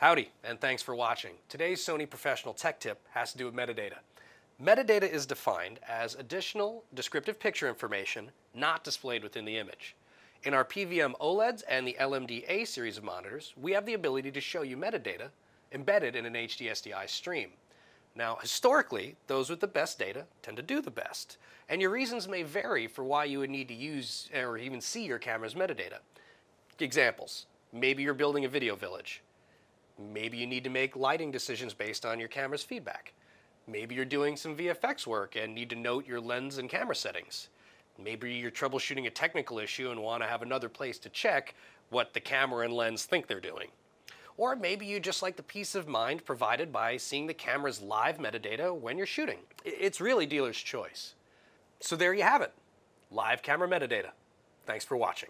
Howdy, and thanks for watching. Today's Sony Professional Tech Tip has to do with metadata. Metadata is defined as additional descriptive picture information not displayed within the image. In our PVM OLEDs and the LMDA series of monitors, we have the ability to show you metadata embedded in an HDSDI stream. Now, historically, those with the best data tend to do the best, and your reasons may vary for why you would need to use or even see your camera's metadata. Examples: maybe you're building a video village. Maybe you need to make lighting decisions based on your camera's feedback. Maybe you're doing some VFX work and need to note your lens and camera settings. Maybe you're troubleshooting a technical issue and want to have another place to check what the camera and lens think they're doing. Or maybe you just like the peace of mind provided by seeing the camera's live metadata when you're shooting. It's really dealer's choice. So there you have it, live camera metadata. Thanks for watching.